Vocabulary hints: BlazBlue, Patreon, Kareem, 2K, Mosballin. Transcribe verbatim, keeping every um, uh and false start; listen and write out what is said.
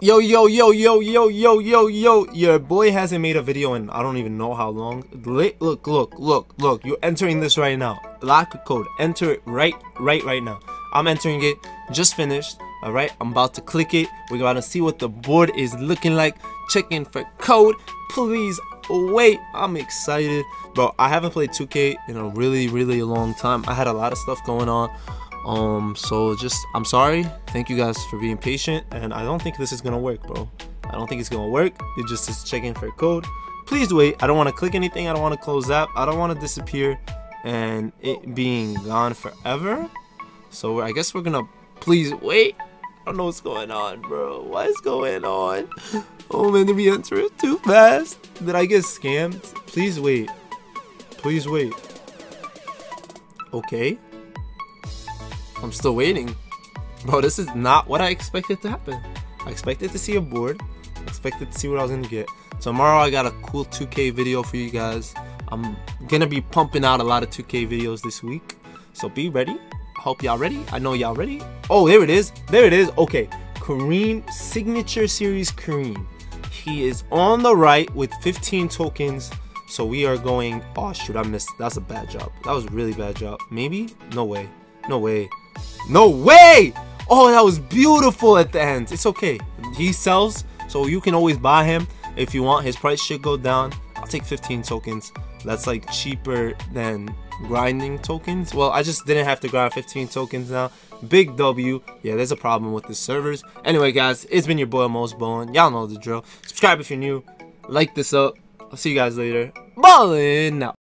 Yo, yo, yo, yo, yo, yo, yo, yo, your boy hasn't made a video in I don't even know how long. Look, look, look, look, you're entering this right now. Lock code, enter it right, right, right now. I'm entering it, just finished, all right? I'm about to click it. We're going to see what the board is looking like. Checking for code, please wait. I'm excited. Bro, I haven't played two K in a really, really long time. I had a lot of stuff going on. Um so just I'm sorry, thank you guys for being patient, and I don't think this is gonna work, bro. I don't think it's gonna work. It just is checking for code, please wait. I don't want to click anything, I don't want to close that, I don't want to disappear and it being gone forever. So I guess we're gonna please wait. I don't know what's going on, bro. What is going on? Oh man, did we enter it too fast? Did I get scammed? Please wait, please wait. Okay, I'm still waiting. Bro, this is not what I expected to happen. I expected to see a board. I expected to see what I was gonna get. Tomorrow I got a cool two K video for you guys. I'm gonna be pumping out a lot of two K videos this week, so be ready. I hope y'all ready. I know y'all ready. Oh, there it is, there it is. Okay, Kareem signature series. Kareem, he is on the right with fifteen tokens. So we are going, oh shoot, I missed. That's a bad job. That was a really bad job. Maybe, no way, no way, no way. Oh, that was beautiful at the end. It's okay, he sells, so you can always buy him if you want. His price should go down. I'll take fifteen tokens. That's like cheaper than grinding tokens. Well, I just didn't have to grind fifteen tokens now. Big W. Yeah, there's a problem with the servers. Anyway guys, it's been your boy Mosballin. Y'all know the drill. Subscribe if you're new, like this up. I'll see you guys later. Ballin' out.